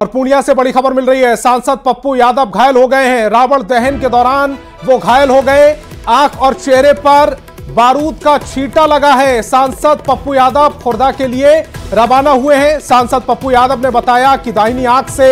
और पूर्णिया से बड़ी खबर मिल रही है। सांसद पप्पू यादव घायल हो गए हैं। रावण दहन के दौरान वो घायल हो गए। आंख और चेहरे पर बारूद का छींटा लगा है। सांसद पप्पू यादव खुर्दा के लिए रवाना हुए हैं। सांसद पप्पू यादव ने बताया कि दाहिनी आंख से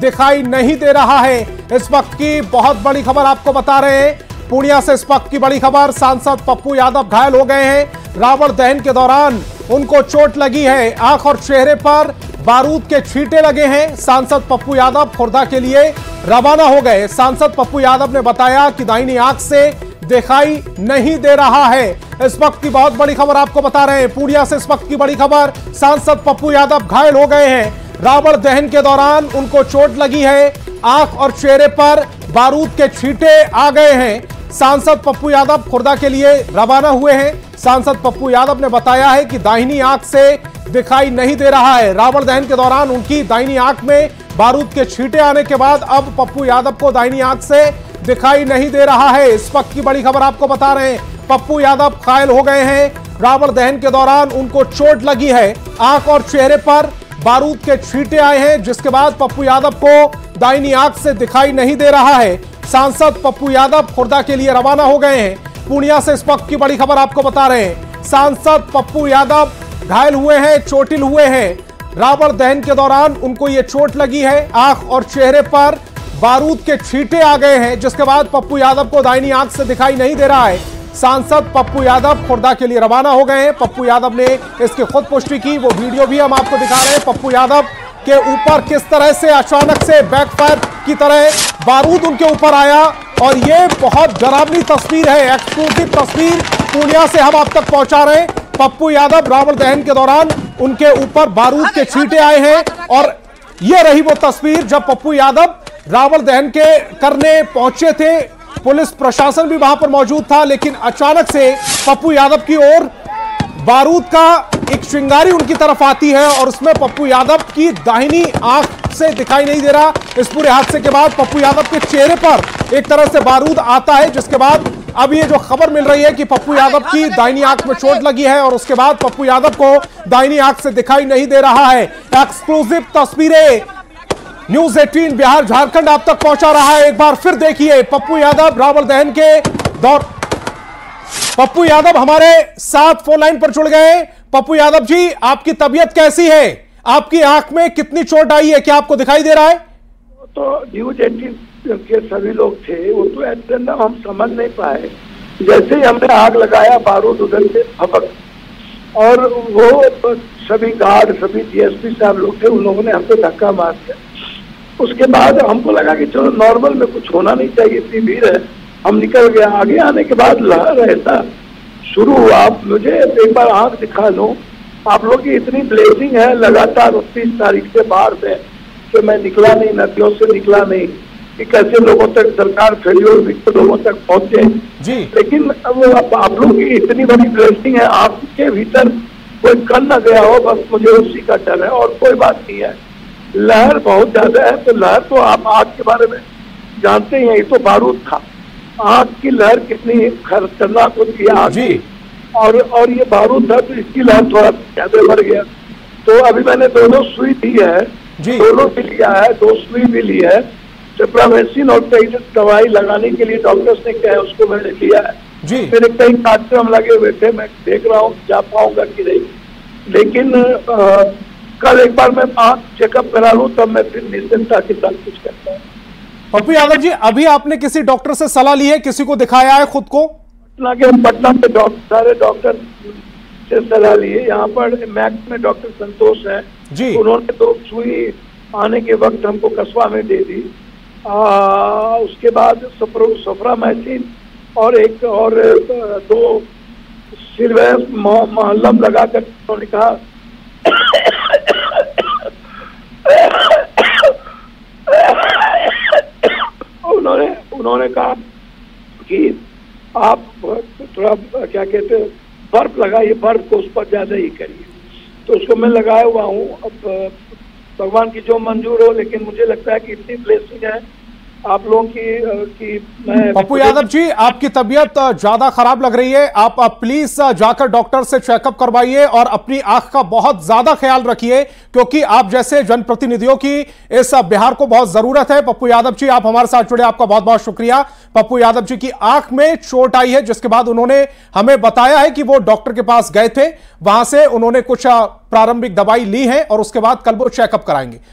दिखाई नहीं दे रहा है। इस वक्त की बहुत बड़ी खबर आपको बता रहे हैं पूर्णिया से। इस वक्त की बड़ी खबर, सांसद पप्पू यादव घायल हो गए हैं। रावण दहन के दौरान उनको चोट लगी है। आंख और चेहरे पर बारूद के छींटे लगे हैं। सांसद पप्पू यादव खुर्दा के लिए रवाना हो गए। सांसद पप्पू यादव ने बताया कि दाहिनी आंख से दिखाई नहीं दे रहा है। इस वक्त की बहुत बड़ी खबर आपको बता रहे हैं पूर्णिया से। इस वक्त की बड़ी खबर, सांसद पप्पू यादव घायल हो गए हैं। रावण दहन के दौरान उनको चोट लगी है। आंख और चेहरे पर बारूद के छींटे आ गए हैं। सांसद पप्पू यादव खुर्दा के लिए रवाना हुए हैं। सांसद पप्पू यादव ने बताया है कि दाहिनी आंख से दिखाई नहीं दे रहा है। रावण दहन के दौरान उनकी दाहिनी आंख में बारूद के छींटे आने के बाद अब पप्पू यादव को दाहिनी आंख से दिखाई नहीं दे रहा है। इस वक्त की बड़ी खबर आपको बता रहे हैं, पप्पू यादव घायल हो गए हैं। रावण दहन के दौरान उनको चोट लगी है। आंख और चेहरे पर बारूद के छींटे आए हैं, जिसके बाद पप्पू यादव को दाहिनी आंख से दिखाई नहीं दे रहा है। सांसद पप्पू यादव खुर्दा के लिए रवाना हो गए हैं। पूर्णिया से इस वक्त की बड़ी खबर आपको बता रहे हैं, सांसद पप्पू यादव घायल हुए हैं, चोटिल हुए हैं। रावण दहन के दौरान उनको ये चोट लगी है। आंख और चेहरे पर बारूद के छींटे आ गए हैं, जिसके बाद पप्पू यादव को दाहिनी आंख से दिखाई नहीं दे रहा है। सांसद पप्पू यादव खुर्दा के लिए रवाना हो गए हैं। पप्पू यादव ने इसकी खुद पुष्टि की, वो वीडियो भी हम आपको दिखा रहे हैं। पप्पू यादव के ऊपर किस तरह से अचानक से बैकफायर की तरह बारूद उनके ऊपर आया, और ये बहुत डरावनी तस्वीर है। एक्सक्लूसिव तस्वीर पूर्णिया से हम आप तक पहुंचा रहे हैं। पप्पू यादव रावण दहन के दौरान उनके ऊपर बारूद के छींटे आए हैं, और ये रही वो तस्वीर जब पप्पू यादव रावण दहन के करने पहुंचे थे। पुलिस प्रशासन भी वहां पर मौजूद था, लेकिन अचानक से पप्पू यादव की ओर बारूद का एक चिंगारी उनकी तरफ आती है, और उसमें पप्पू यादव की दाहिनी आंख से दिखाई नहीं दे रहा। इस पूरे हादसे के बाद पप्पू यादव के चेहरे पर एक तरह से बारूद आता है, जिसके बाद अब ये जो खबर मिल रही है कि पप्पू यादव की दाहिनी आंख में चोट लगी है, और उसके बाद पप्पू यादव को दाहिनी आंख से दिखाई नहीं दे रहा है। एक्सक्लूसिव तस्वीरें न्यूज 18 बिहार झारखंड आप तक पहुंचा रहा है। एक बार फिर देखिए, पप्पू यादव रावण दहन के दौर। पप्पू यादव हमारे साथ फोन लाइन पर जुड़ गए। पप्पू यादव जी, आपकी तबीयत कैसी है? आपकी आंख में कितनी चोट आई है? क्या आपको दिखाई दे रहा है? तो न्यूज 18 के सभी लोग थे, वो तो एकदम हम समझ नहीं पाए। जैसे ही हमने आग लगाया, बारूद उधर से फपक, और वो तो सभी गार्ड, सभी डीएसपी साहब लोग थे, उन लोगों ने हमको धक्का मार दिया। उसके बाद हमको लगा कि चलो नॉर्मल में कुछ होना नहीं चाहिए, इतनी भीड़ है। हम निकल गया। आगे आने के बाद लहर ऐसा शुरू हुआ, मुझे एक बार आँख दिखा लो आप लोग की, इतनी ब्लेजिंग है लगातार 29 तारीख से बाहर से, तो मैं निकला नहीं, नदियों से निकला नहीं कि कैसे लोगों तक सरकार फेल्योर विकसित लोगों तक पहुंचे जी। लेकिन अब आप लोग की इतनी बड़ी ब्लेसिंग है, आपके भीतर कोई कर ना गया हो, बस मुझे उसी का डर है, और कोई बात नहीं है। लहर बहुत ज्यादा है, तो लहर तो आप आग के बारे में जानते ही हैं, ये तो बारूद था। आग की लहर कितनी खतरनाक होती है आग, और ये बारूद था, तो इसकी लहर थोड़ा ज्यादा बढ़ गया। तो अभी मैंने दोनों सुई दी है, दोनों भी लिया है, 2 सुई भी ली है। सिप्रामेसिन और कई दवाई लगाने के लिए डॉक्टर्स ने कहा है, उसको मैंने लिया है जी। मेरे कई कार्यक्रम लगे हुए थे, मैं देख रहा हूँ जा पाऊंगा कि नहीं, लेकिन कल एक बार मैं आँख चेकअप करा लूँ, तब मैं फिर निश्चिंता के साथ कुछ करता हूँ। पप्पू यादव जी, अभी आपने किसी डॉक्टर से सलाह ली है, किसी को दिखाया है खुद को? पटना के सारे डॉक्टर से सलाह ली है। यहाँ पर मैक्स में डॉक्टर संतोष है जी, उन्होंने 2 सुई आने के वक्त हमको कस्बा में दे दी। उसके बाद सफ्रामाइसिन और एक और 2 सिरवैस महलम लगा कर उन्होंने कहा उन्होंने कहा कि आप थोड़ा क्या कहते हैं, बर्फ लगाइए, बर्फ को उस पर ज्यादा ही करिए। तो उसको मैं लगाया हुआ हूँ। अब भगवान की जो मंजूर हो, लेकिन मुझे लगता है कि इतनी ब्लेसिंग है आप लोगों की पप्पू यादव जी, आपकी तबीयत ज्यादा खराब लग रही है, आप प्लीज जाकर डॉक्टर से चेकअप करवाइए और अपनी आंख का बहुत ज्यादा ख्याल रखिए, क्योंकि आप जैसे जनप्रतिनिधियों की इस बिहार को बहुत जरूरत है। पप्पू यादव जी, आप हमारे साथ जुड़े, आपका बहुत बहुत शुक्रिया। पप्पू यादव जी की आंख में चोट आई है, जिसके बाद उन्होंने हमें बताया है कि वो डॉक्टर के पास गए थे, वहां से उन्होंने कुछ प्रारंभिक दवाई ली है और उसके बाद कल वो चेकअप कराएंगे।